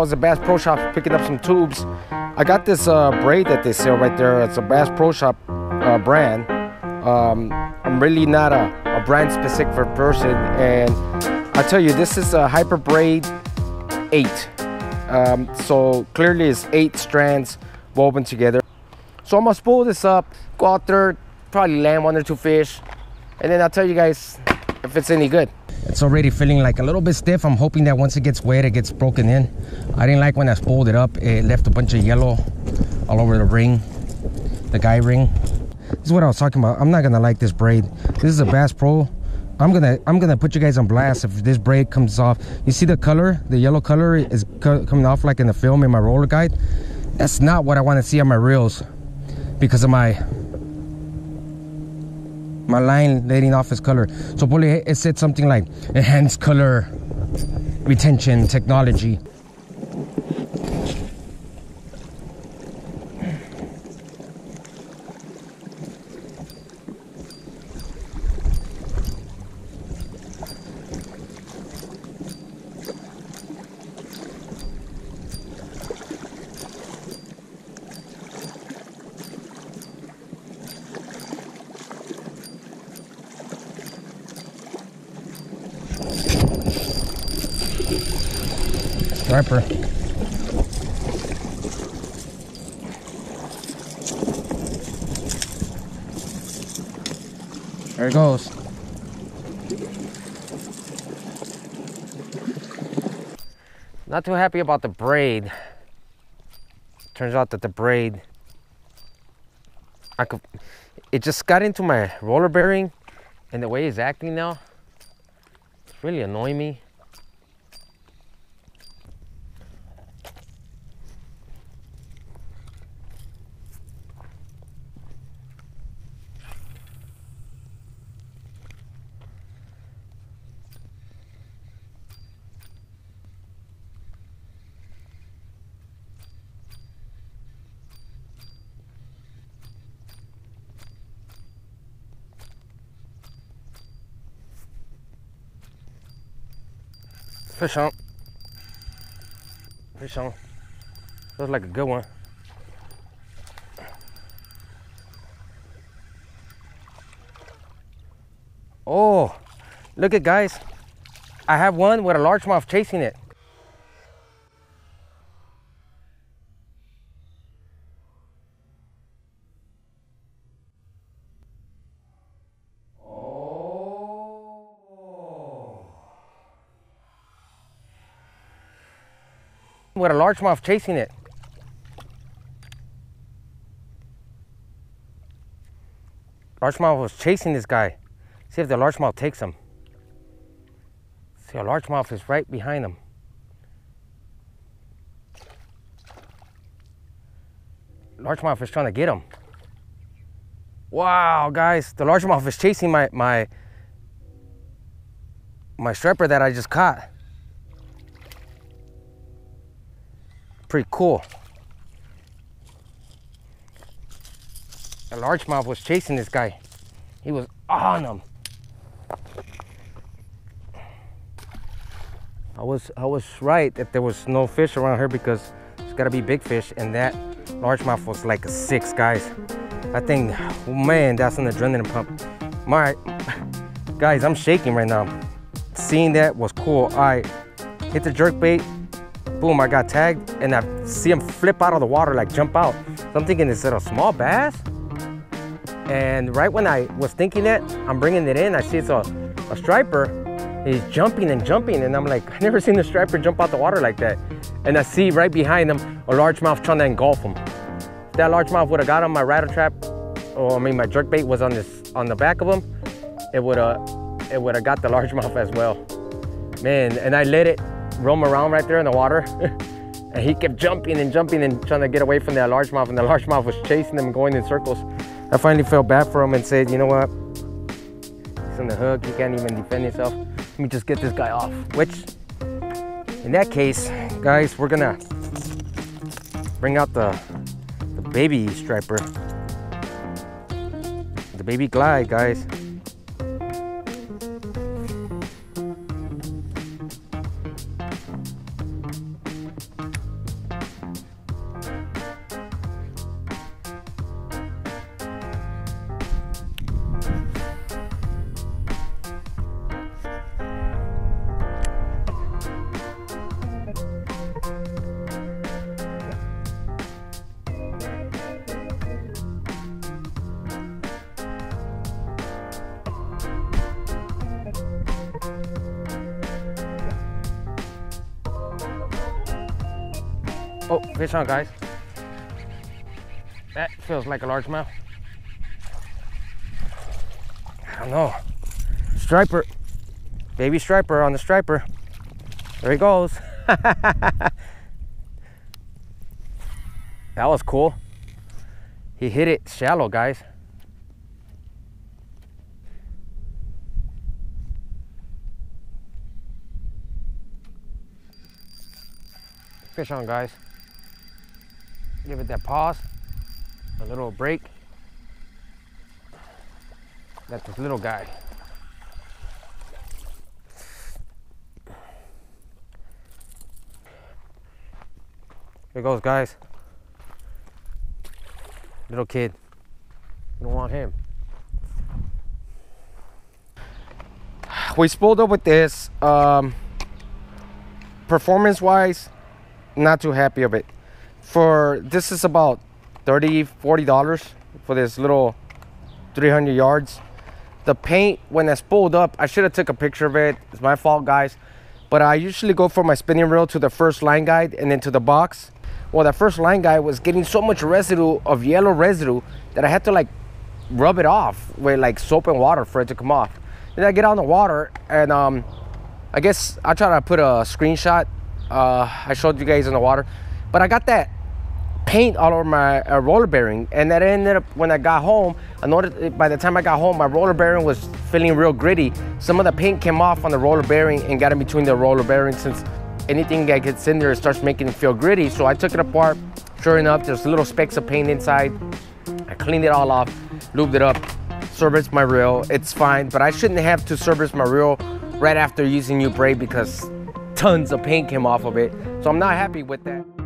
I was at Bass Pro Shop picking up some tubes. I got this braid that they sell right there. It's a Bass Pro Shop brand. I'm really not a brand specific person, and I tell you, this is a Hyper Braid 8. So clearly it's 8 strands woven together. So I'm gonna spool this up, go out there, probably land 1 or 2 fish, and then I'll tell you guys if it's any good. It's already feeling like a little bit stiff. I'm hoping that once it gets wet, it gets broken in. I didn't like when I spooled it up. It left a bunch of yellow all over the ring, the guy ring. This is what I was talking about. I'm not gonna like this braid. This is a Bass Pro. I'm gonna put you guys on blast if this braid comes off. You see the color, the yellow color is coming off like in the film in my roller guide. That's not what I want to see on my reels because of my line letting off its color. So probably it said something like enhanced color retention technology. Striper. There it goes. Not too happy about the braid. Turns out that the braid, it just got into my roller bearing, and the way it's acting now, it's really annoying me. Fish on. Fish on. Looks like a good one. Oh, look at guys. I have one with a largemouth chasing it. With a largemouth chasing it. Largemouth was chasing this guy. See if the largemouth takes him. See, a largemouth is right behind him. Largemouth is trying to get him. Wow, guys, the largemouth is chasing my striper that I just caught. Pretty cool. A largemouth was chasing this guy. He was on him. I was right that there was no fish around here because it's gotta be big fish, and that largemouth was like a 6, guys. I think, oh man, that's an adrenaline pump. All right, guys, I'm shaking right now. Seeing that was cool. All right, hit the jerk bait. Boom, I got tagged, and I see him flip out of the water, like jump out. So I'm thinking, is it a small bass? And right when I was thinking that, I'm bringing it in, I see it's a striper. He's jumping and jumping, and I'm like, I've never seen a striper jump out the water like that. And I see right behind him, a largemouth trying to engulf him. If that largemouth would've got him, my rattle trap, or I mean my jerkbait was on the back of him, it would've got the largemouth as well. Man, and I let it roam around right there in the water. And he kept jumping and jumping and trying to get away from that largemouth, and the largemouth was chasing him, going in circles. I finally felt bad for him and said, you know what? He's on the hook, he can't even defend himself. Let me just get this guy off. Which, in that case, guys, we're gonna bring out the baby striper. The baby glide, guys. Oh, fish on, guys. That feels like a largemouth. I don't know. Striper. Baby striper on the striper. There he goes. That was cool. He hit it shallow, guys. Fish on, guys. Give it that pause, a little break. That's this little guy. Here goes, guys. Little kid. You don't want him. We spooled up with this. Performance-wise, not too happy of it. For this is about $30–$40 for this little 300 yards. The paint, when I spooled up, I should have took a picture of it. It's my fault, guys. But I usually go for my spinning reel to the first line guide and then to the box. Well, that first line guide was getting so much residue of yellow residue that I had to like rub it off with like soap and water for it to come off. Then I get on the water and I guess I'll try to put a screenshot. I showed you guys in the water, but I got that paint all over my roller bearing, and that ended up when I got home. I noticed by the time I got home, my roller bearing was feeling real gritty. Some of the paint came off on the roller bearing and got in between the roller bearing, since anything that gets in there, it starts making it feel gritty. So I took it apart. Sure enough, there's little specks of paint inside. I cleaned it all off, lubed it up, serviced my reel. It's fine, but I shouldn't have to service my reel right after using new braid because tons of paint came off of it. So I'm not happy with that.